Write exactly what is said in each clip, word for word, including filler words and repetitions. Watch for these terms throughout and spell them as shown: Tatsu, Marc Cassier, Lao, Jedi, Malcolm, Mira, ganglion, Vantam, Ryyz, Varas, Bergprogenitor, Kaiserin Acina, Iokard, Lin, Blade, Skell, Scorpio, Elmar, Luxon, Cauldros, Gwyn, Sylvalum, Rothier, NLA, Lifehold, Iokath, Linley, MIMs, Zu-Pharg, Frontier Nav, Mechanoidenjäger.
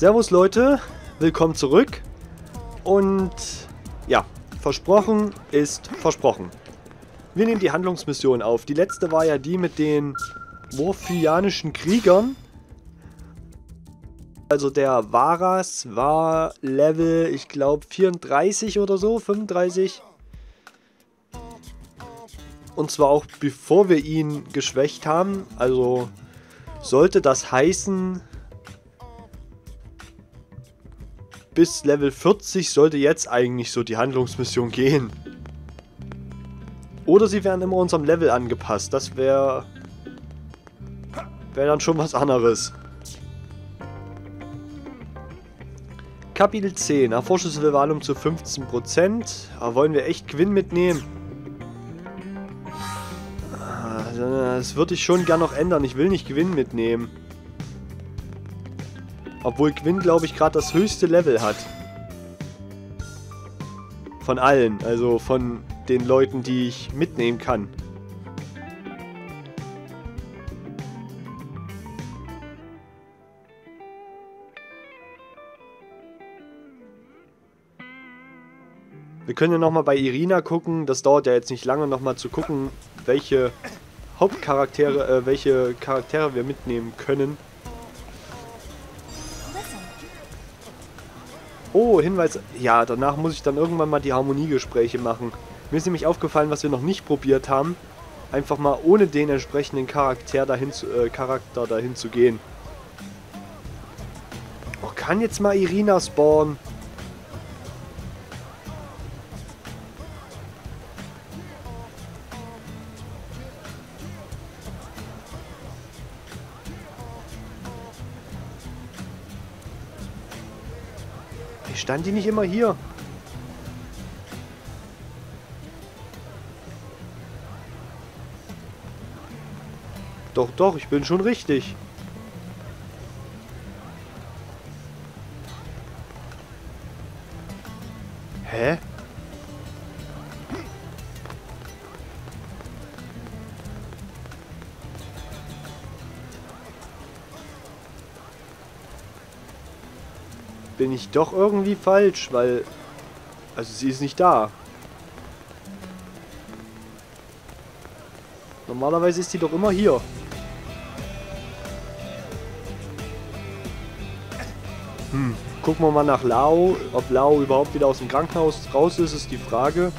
Servus Leute, willkommen zurück und ja, versprochen ist versprochen. Wir nehmen die Handlungsmission auf. Die letzte war ja die mit den Morphianischen Kriegern. Also der Varas war Level, ich glaube vierunddreißig oder so, fünfunddreißig. Und zwar auch bevor wir ihn geschwächt haben, also sollte das heißen, bis Level vierzig sollte jetzt eigentlich so die Handlungsmission gehen. Oder sie werden immer unserem Level angepasst, das wäre wär dann schon was anderes. Kapitel zehn, erforsche Sylvalum zu fünfzehn Prozent, aber wollen wir echt Gwyn mitnehmen? Das würde ich schon gern noch ändern, ich will nicht Gwyn mitnehmen. Obwohl Gwyn, glaube ich, gerade das höchste Level hat. Von allen, also von den Leuten, die ich mitnehmen kann. Wir können ja nochmal bei Irina gucken, das dauert ja jetzt nicht lange, nochmal zu gucken, welche Hauptcharaktere, äh, welche Charaktere wir mitnehmen können. Oh, Hinweis, ja, danach muss ich dann irgendwann mal die Harmoniegespräche machen. Mir ist nämlich aufgefallen, was wir noch nicht probiert haben, einfach mal ohne den entsprechenden Charakter dahin zu, äh, Charakter dahin zu gehen. Oh, kann jetzt mal Irina spawnen? Stand die nicht immer hier? Doch, doch, ich bin schon richtig. Hä? Bin ich doch irgendwie falsch, weil... Also sie ist nicht da. Normalerweise ist sie doch immer hier. Hm, gucken wir mal nach Lao. Ob Lao überhaupt wieder aus dem Krankenhaus raus ist, ist die Frage.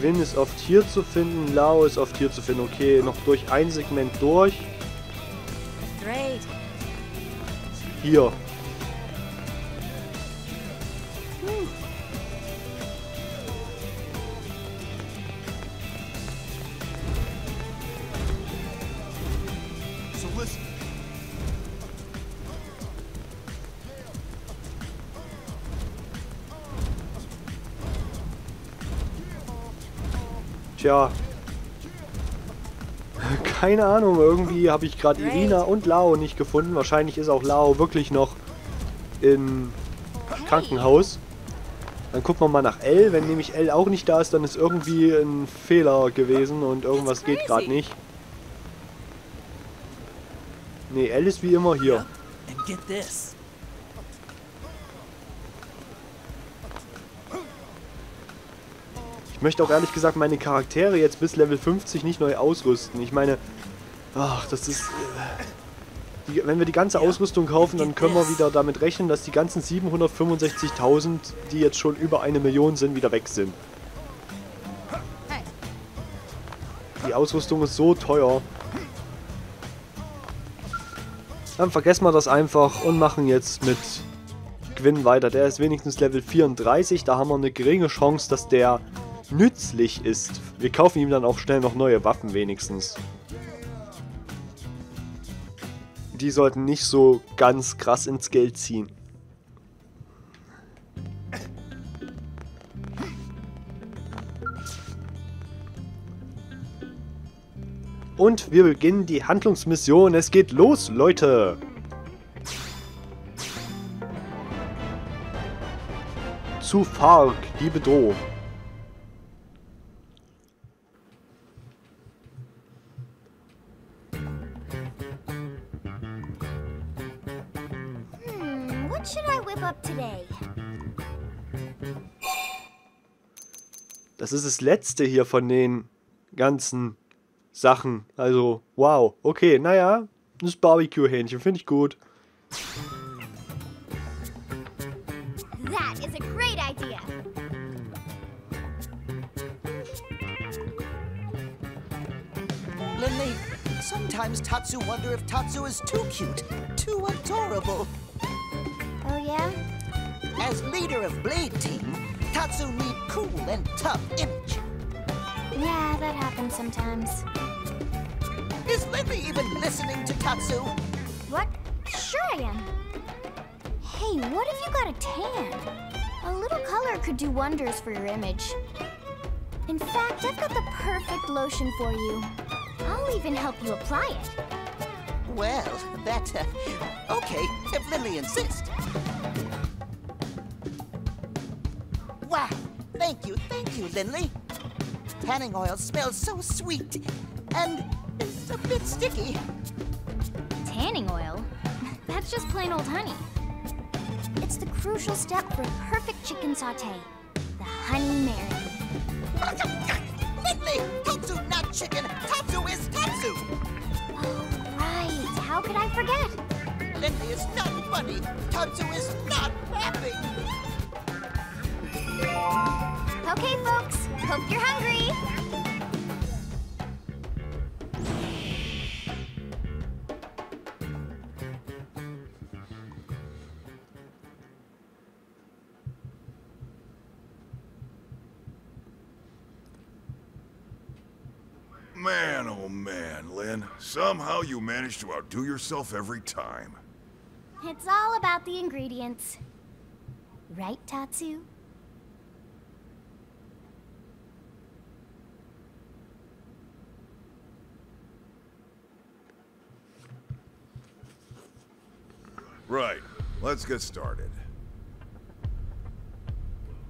Gwyn ist oft hier zu finden, Lao ist oft hier zu finden. Okay, noch durch ein Segment durch. Hier. Tja, keine Ahnung, irgendwie habe ich gerade Irina und Lao nicht gefunden. Wahrscheinlich ist auch Lao wirklich noch im Krankenhaus. Dann gucken wir mal nach L. Wenn nämlich L auch nicht da ist, dann ist irgendwie ein Fehler gewesen und irgendwas geht gerade nicht. Nee, L ist wie immer hier. Ich möchte auch ehrlich gesagt meine Charaktere jetzt bis Level fünfzig nicht neu ausrüsten. Ich meine, ach, das ist... Die, wenn wir die ganze Ausrüstung kaufen, dann können wir wieder damit rechnen, dass die ganzen siebenhundertfünfundsechzigtausend, die jetzt schon über eine Million sind, wieder weg sind. Die Ausrüstung ist so teuer. Dann vergessen wir das einfach und machen jetzt mit Gwyn weiter. Der ist wenigstens Level vierunddreißig, da haben wir eine geringe Chance, dass der... nützlich ist. Wir kaufen ihm dann auch schnell noch neue Waffen wenigstens. Die sollten nicht so ganz krass ins Geld ziehen. Und wir beginnen die Handlungsmission. Es geht los, Leute! Zu Zu-Pharg, die Bedrohung. Das ist das letzte hier von den ganzen Sachen. Also, wow. Okay, naja, das Barbecue-Hähnchen finde ich gut. That is a great idea. Linley, sometimes Tatsu wonder if Tatsu is too cute, too adorable. Oh yeah? As leader of Blade Team, Tatsu need cool and tough image. Yeah, that happens sometimes. Is Linley even listening to Tatsu? What? Sure I am. Hey, what if you got a tan? A little color could do wonders for your image. In fact, I've got the perfect lotion for you. I'll even help you apply it. Well, that, uh, okay, if Linley insists. Wow, thank you, thank you, Linley. Tanning oil smells so sweet, and it's a bit sticky. Tanning oil? That's just plain old honey. It's the crucial step for perfect chicken sauté, the honey marry. Linley, Tatsu not chicken, Tatsu is Tatsu! Oh, right, how could I forget? Linley is not funny, Tatsu is not happy! Okay, folks, hope you're hungry! Man, oh man, Lin. Somehow you manage to outdo yourself every time. It's all about the ingredients. Right, Tatsu? Right. Let's get started.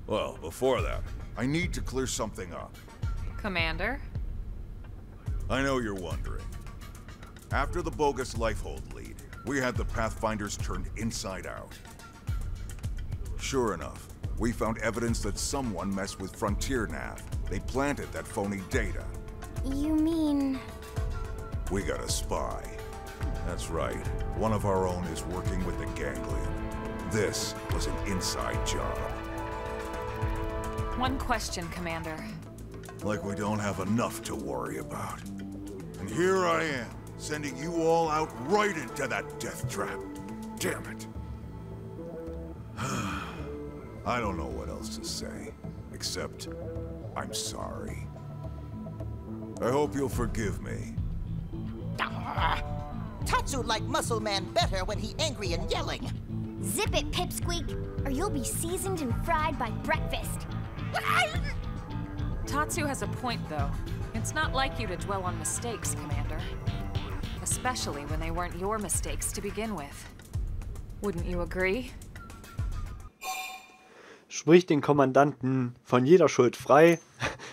Well, before that, I need to clear something up. Commander? I know you're wondering. After the bogus Lifehold lead, we had the Pathfinders turned inside out. Sure enough, we found evidence that someone messed with Frontier Nav. They planted that phony data. You mean... We got a spy. That's right. One of our own is working with the ganglion. This was an inside job. One question, Commander. Like we don't have enough to worry about. And here I am, sending you all out right into that death trap. Damn it. I don't know what else to say, except I'm sorry. I hope you'll forgive me. Tatsu liked Muscle Man better when he angry and yelling. Zip it, Pipsqueak, or you'll be seasoned and fried by breakfast. Tatsu has a point, though. It's not like you to dwell on mistakes, Commander. Especially when they weren't your mistakes to begin with. Wouldn't you agree? Sprich den Kommandanten von jeder Schuld frei.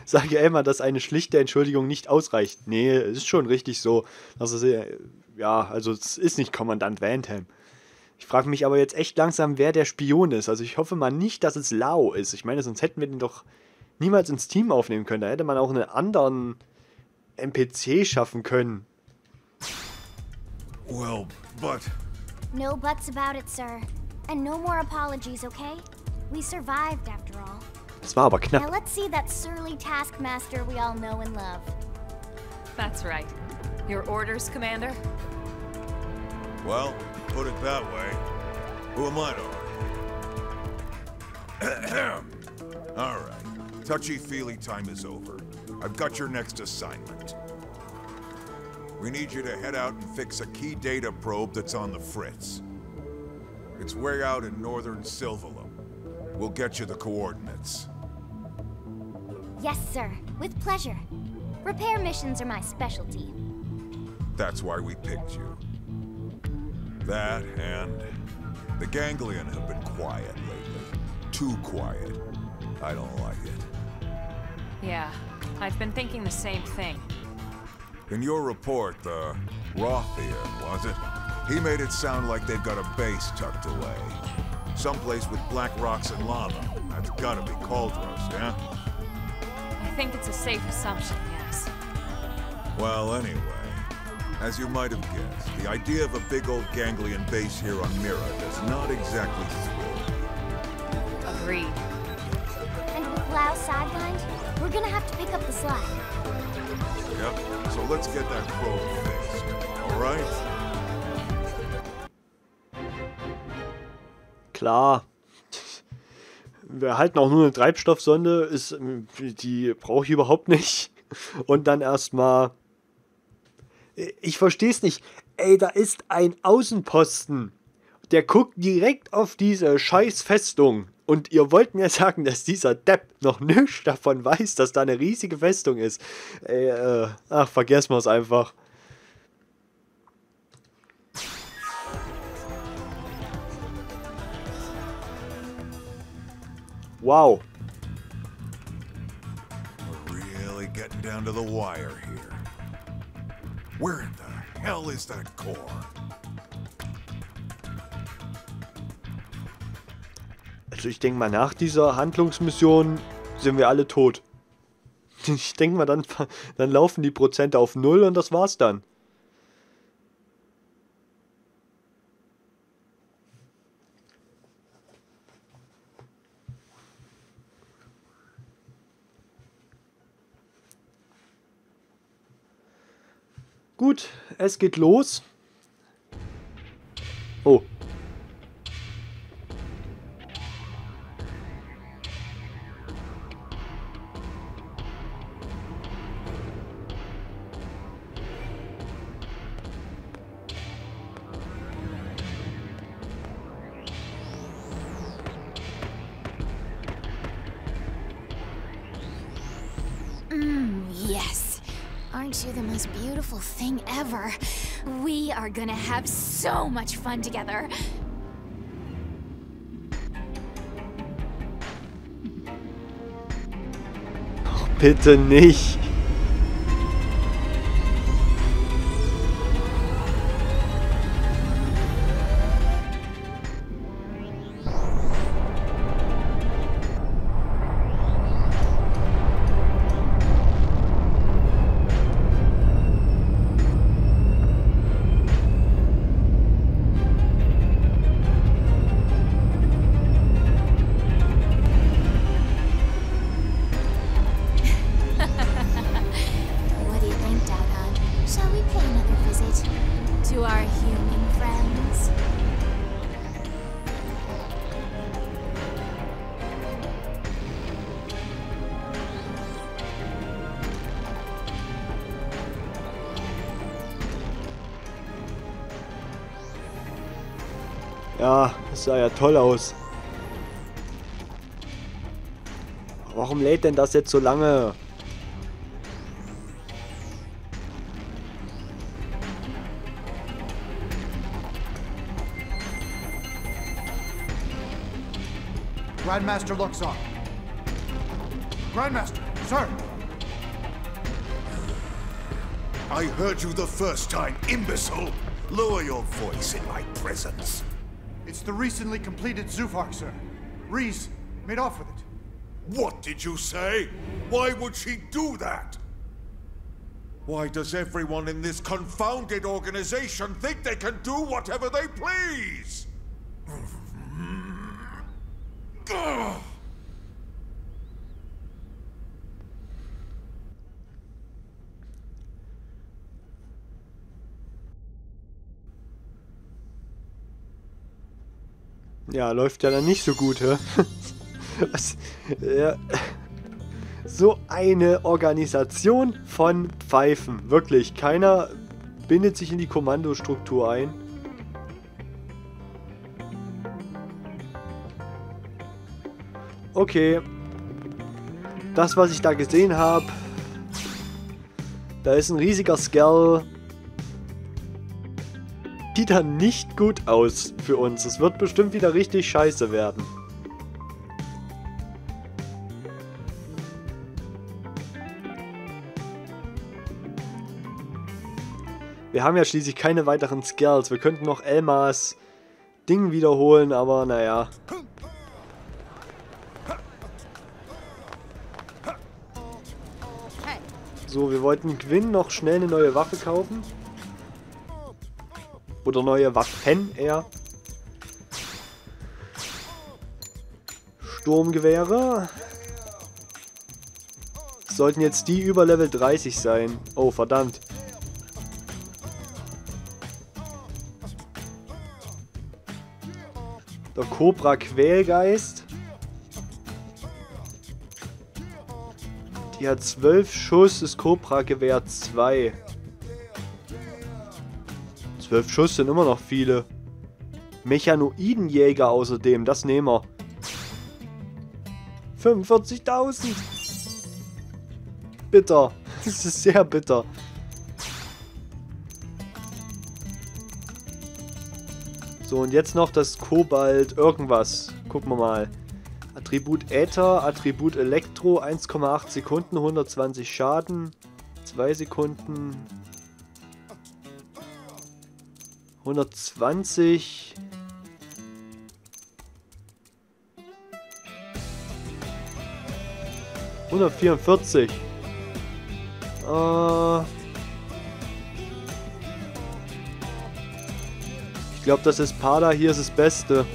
Sage Elmar, dass eine schlichte Entschuldigung nicht ausreicht. Nee, es ist schon richtig so. Das ist, ja, also es ist nicht Kommandant Vantam. Ich frage mich aber jetzt echt langsam, wer der Spion ist. Also ich hoffe mal nicht, dass es Lao ist. Ich meine, sonst hätten wir den doch niemals ins Team aufnehmen können. Da hätte man auch einen anderen N P C schaffen können. Well, but... No buts about it, sir. And no more apologies, okay? We survived after all. Das war aber knapp. Now let's see that surly taskmaster we all know and love. That's right. Your orders, Commander? Well, put it that way. Who am I to... All right. Touchy-feely time is over. I've got your next assignment. We need you to head out and fix a key data probe that's on the fritz. It's way out in northern Sylvalum. We'll get you the coordinates. Yes, sir. With pleasure. Repair missions are my specialty. That's why we picked you. That and... The ganglion have been quiet lately. Too quiet. I don't like it. Yeah, I've been thinking the same thing. In your report, the Rothier, was it? He made it sound like they've got a base tucked away. Someplace with black rocks and lava. That's gotta be Cauldros, yeah? think it's a safe assumption, yes. Well, anyway, as you might have guessed, the idea of a big old ganglion base here on Mira does not exactly thrill. Agreed. And with Lao sidelined, we're gonna have to pick up the slack. Yep, so let's get that quote fixed, alright? Klar. Wir erhalten auch nur eine Treibstoffsonde, ist, die brauche ich überhaupt nicht. Und dann erstmal. Ich verstehe es nicht. Ey, da ist ein Außenposten. Der guckt direkt auf diese scheiß Festung. Und ihr wollt mir sagen, dass dieser Depp noch nichts davon weiß, dass da eine riesige Festung ist. Ey, äh, ach, vergessen wir es einfach. Wow. We're really getting down to the wire here. Where in the hell is that core? Also ich denke mal, nach dieser Handlungsmission sind wir alle tot. Ich denke mal, dann, dann laufen die Prozente auf null und das war's dann. Gut, es geht los. Oh. Thing ever. We are gonna have so much fun together. Oh, bitte nicht. Ja, das sah ja toll aus. Warum lädt denn das jetzt so lange? Grandmaster Luxon. Grandmaster, sir. I heard you the first time, imbecile. Lower your voice in my presence. It's the recently completed Zu-Pharg, sir. Ryyz made off with it. What did you say? Why would she do that? Why does everyone in this confounded organization think they can do whatever they please? Ja, läuft ja dann nicht so gut, hä? Was? Ja. So eine Organisation von Pfeifen. Wirklich, keiner bindet sich in die Kommandostruktur ein. Okay. Das, was ich da gesehen habe. Da ist ein riesiger Skell. Sieht dann nicht gut aus für uns. Es wird bestimmt wieder richtig scheiße werden. Wir haben ja schließlich keine weiteren Skells. Wir könnten noch Elmars Ding wiederholen, aber naja. So, wir wollten Gwyn noch schnell eine neue Waffe kaufen. Oder neue Waffen eher. Sturmgewehre. Sollten jetzt die über Level dreißig sein. Oh, verdammt. Der Cobra-Quälgeist. Die hat zwölf Schuss, ist Cobra-Gewehr zwei. zwölf Schuss sind immer noch viele. Mechanoidenjäger außerdem, das nehmen wir. fünfundvierzigtausend. Bitter. Das ist sehr bitter. So, und jetzt noch das Kobalt irgendwas. Gucken wir mal. Attribut Äther, Attribut Elektro, eins Komma acht Sekunden, hundertzwanzig Schaden, zwei Sekunden, hundertzwanzig. hundertvierundvierzig. Äh ich glaube, das Espada hier ist das Beste.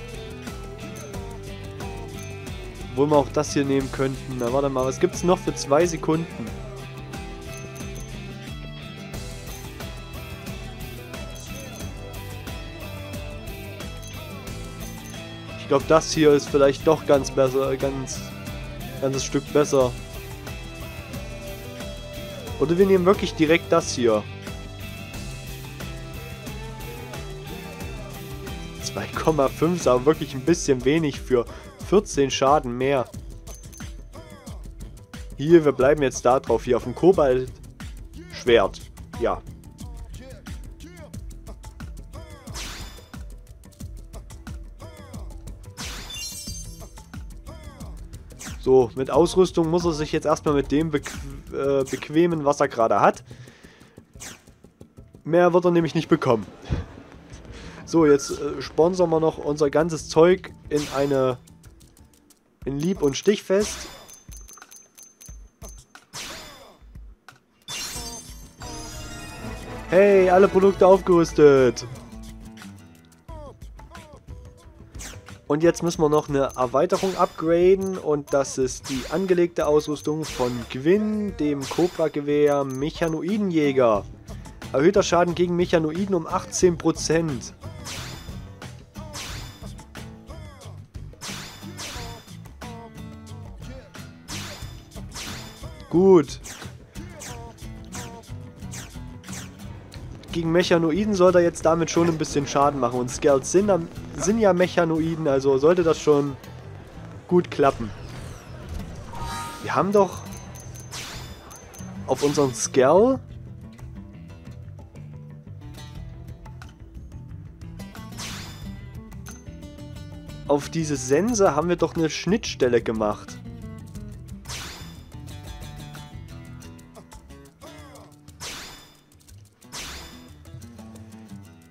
Obwohl wir auch das hier nehmen könnten. Na, warte mal, was gibt's noch für zwei Sekunden? Ich glaube, das hier ist vielleicht doch ganz besser, ganz, ganzes Stück besser. Oder wir nehmen wirklich direkt das hier. zwei Komma fünf ist aber wirklich ein bisschen wenig für vierzehn Schaden mehr. Hier, wir bleiben jetzt da drauf, hier auf dem Kobaltschwert. Ja. So, mit Ausrüstung muss er sich jetzt erstmal mit dem bequ äh, bequemen, was er gerade hat. Mehr wird er nämlich nicht bekommen. So, jetzt äh, sponsern wir noch unser ganzes Zeug in eine... in Lieb- und Stichfest. Hey, alle Produkte aufgerüstet! Und jetzt müssen wir noch eine Erweiterung upgraden und das ist die angelegte Ausrüstung von Gwyn, dem Cobra-Gewehr Mechanoidenjäger. Erhöhter Schaden gegen Mechanoiden um achtzehn Prozent. Gut. Gegen Mechanoiden sollte er jetzt damit schon ein bisschen Schaden machen und Skells sind am sind ja Mechanoiden, also sollte das schon gut klappen. Wir haben doch auf unseren Skell auf diese Sense haben wir doch eine Schnittstelle gemacht.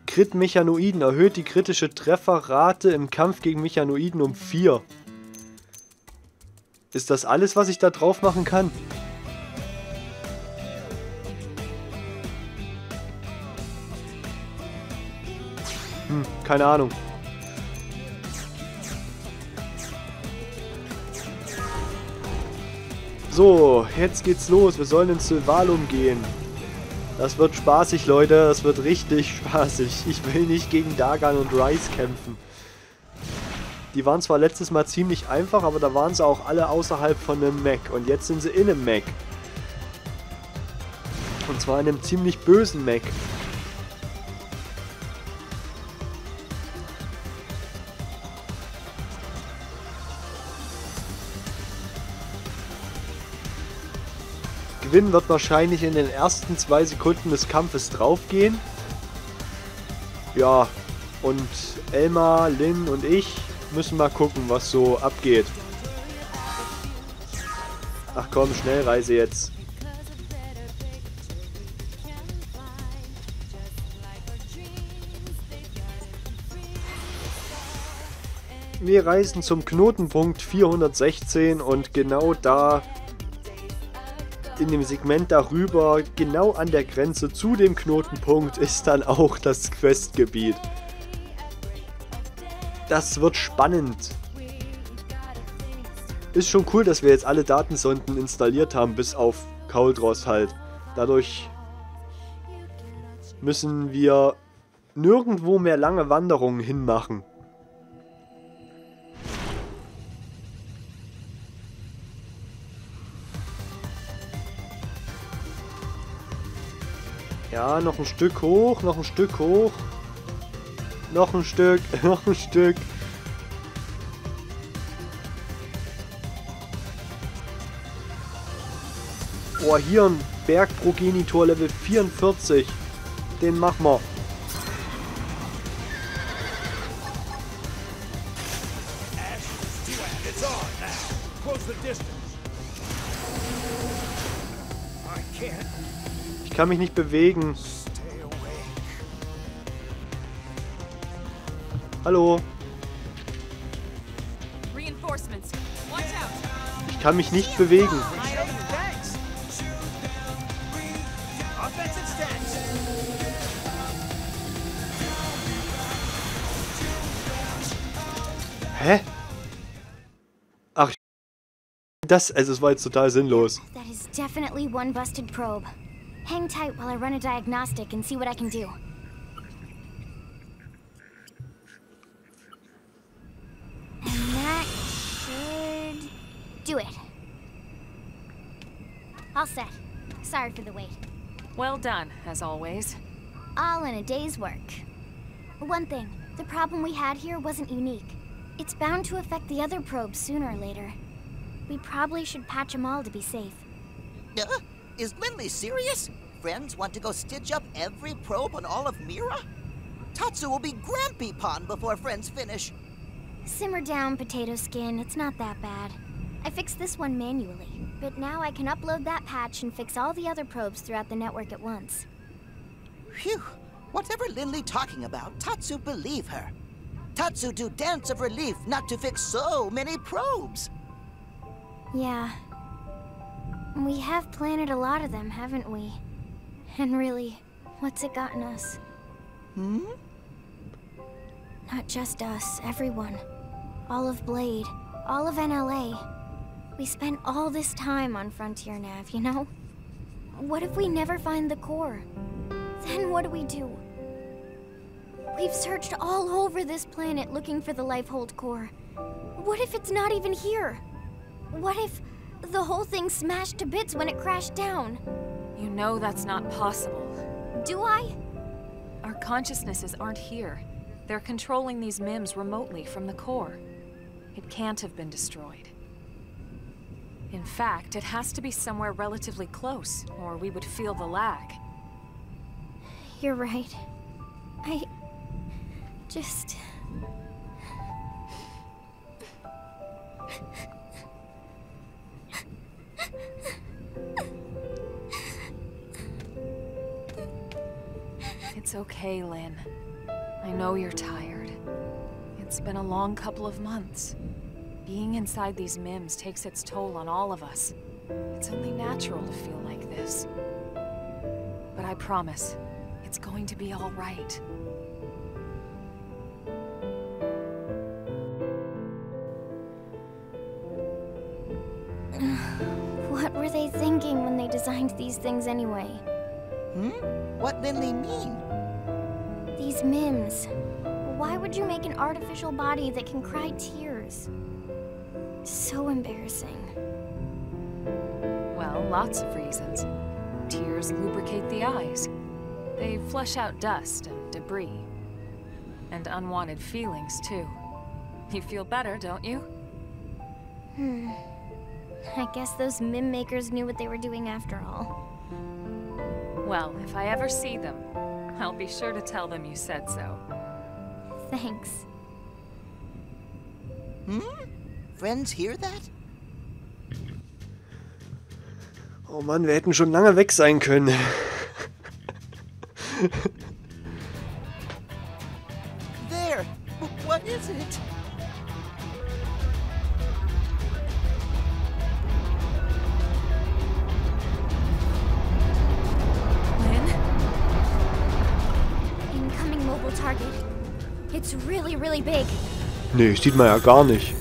Crit Mechanoiden erhöht die kritische Trefferrate im Kampf gegen Mechanoiden um vier. Ist das alles, was ich da drauf machen kann? Hm, keine Ahnung. So, jetzt geht's los. Wir sollen ins Sylvalum gehen. Das wird spaßig, Leute. Das wird richtig spaßig. Ich will nicht gegen Daghan und Ryyz kämpfen. Die waren zwar letztes Mal ziemlich einfach, aber da waren sie auch alle außerhalb von einem Mech. Und jetzt sind sie in einem Mech. Und zwar in einem ziemlich bösen Mech. Gwyn wird wahrscheinlich in den ersten zwei Sekunden des Kampfes draufgehen. Ja, und Elmar, Lin und ich müssen mal gucken, was so abgeht. Ach komm, Schnellreise jetzt. Wir reisen zum Knotenpunkt vierhundertsechzehn und genau da in dem Segment darüber, genau an der Grenze zu dem Knotenpunkt, ist dann auch das Questgebiet. Das wird spannend. Ist schon cool, dass wir jetzt alle Datensonden installiert haben, bis auf Cauldros halt. Dadurch müssen wir nirgendwo mehr lange Wanderungen hinmachen. Ja, noch ein Stück hoch, noch ein Stück hoch. Noch ein Stück, noch ein Stück. Oh, hier ein Bergprogenitor Level vierundvierzig. Den machen wir. Ich kann mich nicht bewegen. Hallo. Ich kann mich nicht bewegen. Hä? Ach, das, also es war jetzt total sinnlos. That is definitely one busted probe. Hang tight while I run a diagnostic and see what I can do. Do it. All set. Sorry for the wait. Well done, as always. All in a day's work. One thing, the problem we had here wasn't unique. It's bound to affect the other probes sooner or later. We probably should patch them all to be safe. Uh, is Linley serious? Friends want to go stitch up every probe on all of Mira? Tatsu will be Grampy-pon before friends finish. Simmer down, Potato Skin. It's not that bad. I fixed this one manually, but now I can upload that patch and fix all the other probes throughout the network at once. Phew! Whatever Linley talking about, Tatsu believe her. Tatsu do dance of relief not to fix so many probes. Yeah. We have planted a lot of them, haven't we? And really, what's it gotten us? Hmm? Not just us, everyone. All of Blade, all of N L A. We spent all this time on Frontier Nav, you know? What if we never find the core? Then what do we do? We've searched all over this planet looking for the Lifehold core. What if it's not even here? What if the whole thing smashed to bits when it crashed down? You know that's not possible. Do I? Our consciousnesses aren't here. They're controlling these M I Ms remotely from the core. It can't have been destroyed. In fact, it has to be somewhere relatively close, or we would feel the lag. You're right. I... just... It's okay, Lin. I know you're tired. It's been a long couple of months. Being inside these M I Ms takes its toll on all of us. It's only natural to feel like this. But I promise, it's going to be all right. What were they thinking when they designed these things anyway? Hmm? What did they mean? These M I Ms. Why would you make an artificial body that can cry tears? So embarrassing. Well, lots of reasons. Tears lubricate the eyes. They flush out dust and debris. And unwanted feelings, too. You feel better, don't you? Hmm. I guess those M I M makers knew what they were doing after all. Well, if I ever see them, I'll be sure to tell them you said so. Thanks. Hmm? Friends hear that? Oh Mann, wir hätten schon lange weg sein können. There. What is it? really, really big. Nee, sieht man ja gar nicht.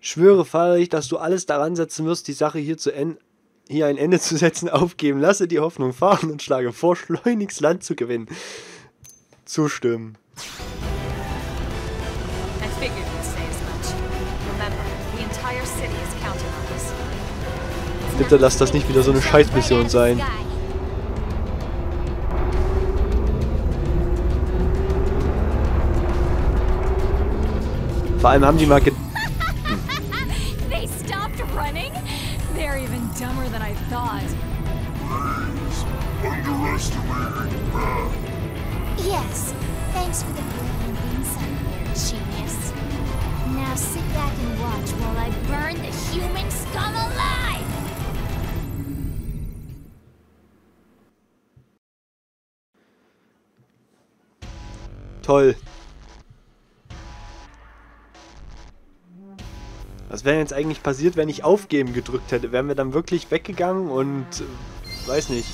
Schwöre feierlich, dass du alles daran setzen wirst, die Sache hier, zu hier ein Ende zu setzen, aufgeben. Lasse die Hoffnung fahren und schlage vor, schleunigst Land zu gewinnen. Zustimmen. Bitte lass das nicht wieder so eine Scheißmission sein. Vor allem haben die mal gedacht, toll. Was wäre jetzt eigentlich passiert, wenn ich aufgeben gedrückt hätte? Wären wir dann wirklich weggegangen und äh, weiß nicht.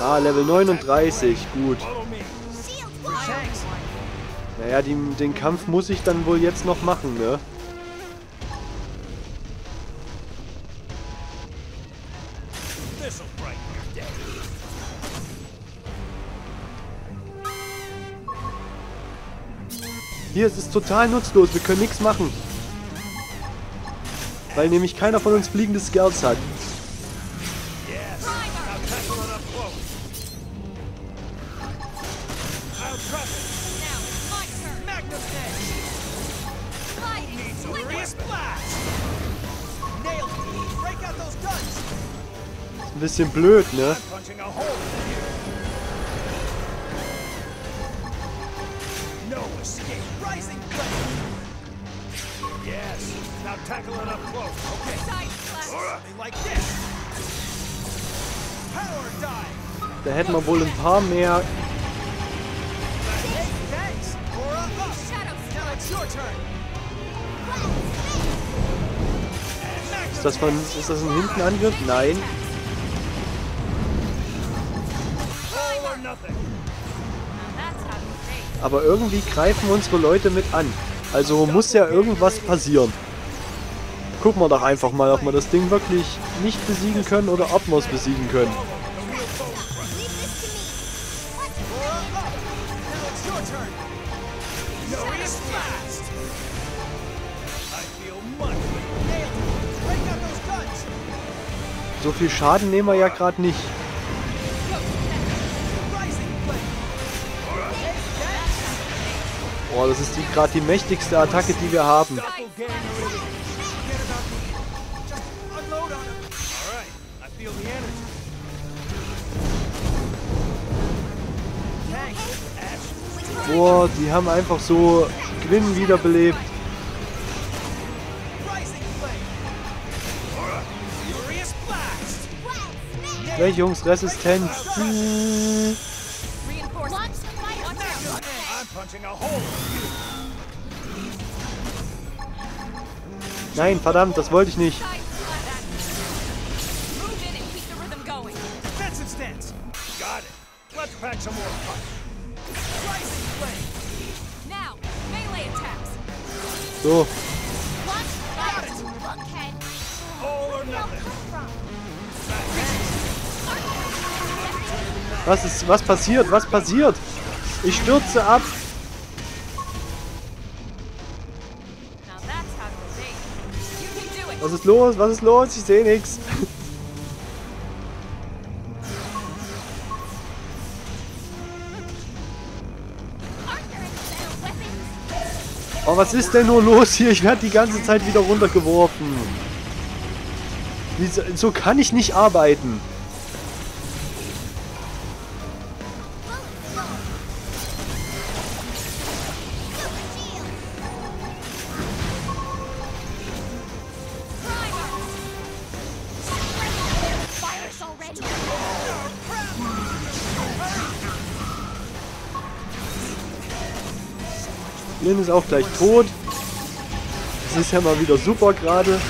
Ah, Level neununddreißig, gut. Naja, die, den Kampf muss ich dann wohl jetzt noch machen, ne? Hier, es ist total nutzlos, wir können nichts machen. Weil nämlich keiner von uns fliegende Skells hat. Ist ein bisschen blöd, ne? Da hätten wir wohl ein paar mehr. Ist das, von, ist das ein Hintenangriff? Nein. Aber irgendwie greifen unsere Leute mit an. Also muss ja irgendwas passieren. Gucken wir doch einfach mal, ob wir das Ding wirklich nicht besiegen können oder ob wir es besiegen können. So viel Schaden nehmen wir ja gerade nicht. Oh, das ist gerade die mächtigste Attacke, die wir haben. Boah, die haben einfach so Gwyn wiederbelebt. Welche Jungs, Resistenz. Nein, verdammt, das wollte ich nicht. So. Was ist, was passiert? Was passiert? Ich stürze ab. Now that's how Was ist los? Was ist los? Ich sehe nichts. Oh, was ist denn nur los hier? Ich werde die ganze Zeit wieder runtergeworfen. Wieso, so kann ich nicht arbeiten. Lin ist auch gleich tot. Das ist ja mal wieder super gerade.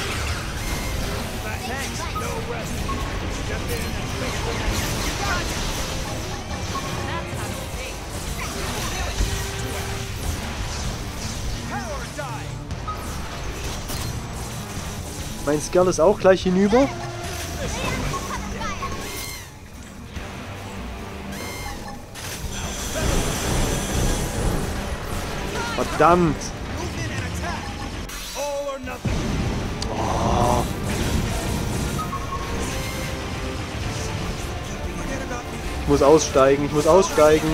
Mein Skell ist auch gleich hinüber. Verdammt! Oh. Ich muss aussteigen, ich muss aussteigen.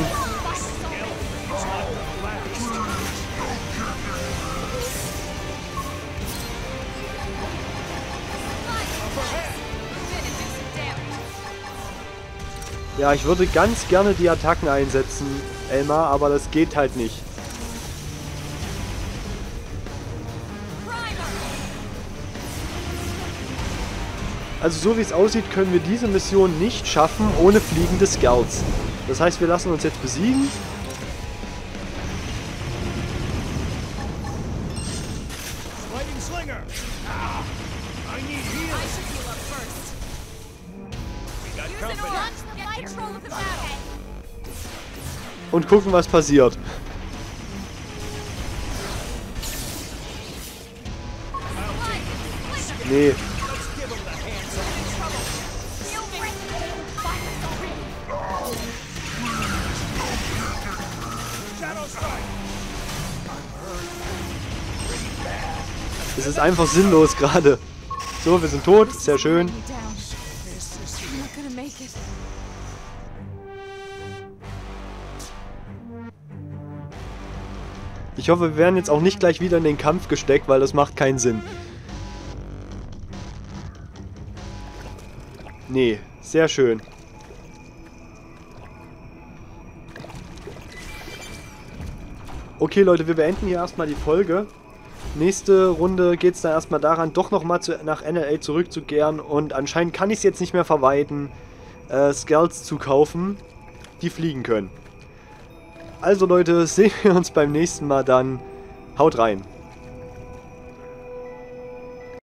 Ja, ich würde ganz gerne die Attacken einsetzen, Elmar, aber das geht halt nicht. Also so wie es aussieht, können wir diese Mission nicht schaffen ohne fliegende Scouts. Das heißt, wir lassen uns jetzt besiegen. Und gucken, was passiert. Nee. Es ist einfach sinnlos gerade. So, wir sind tot. Sehr schön. Ich hoffe, wir werden jetzt auch nicht gleich wieder in den Kampf gesteckt, weil das macht keinen Sinn. Nee, sehr schön. Okay, Leute, wir beenden hier erstmal die Folge. Nächste Runde geht es dann erstmal daran, doch nochmal nach N L A zurückzukehren. Und anscheinend kann ich es jetzt nicht mehr vermeiden, äh, Skells zu kaufen, die fliegen können. Also Leute, sehen wir uns beim nächsten Mal dann. Haut rein!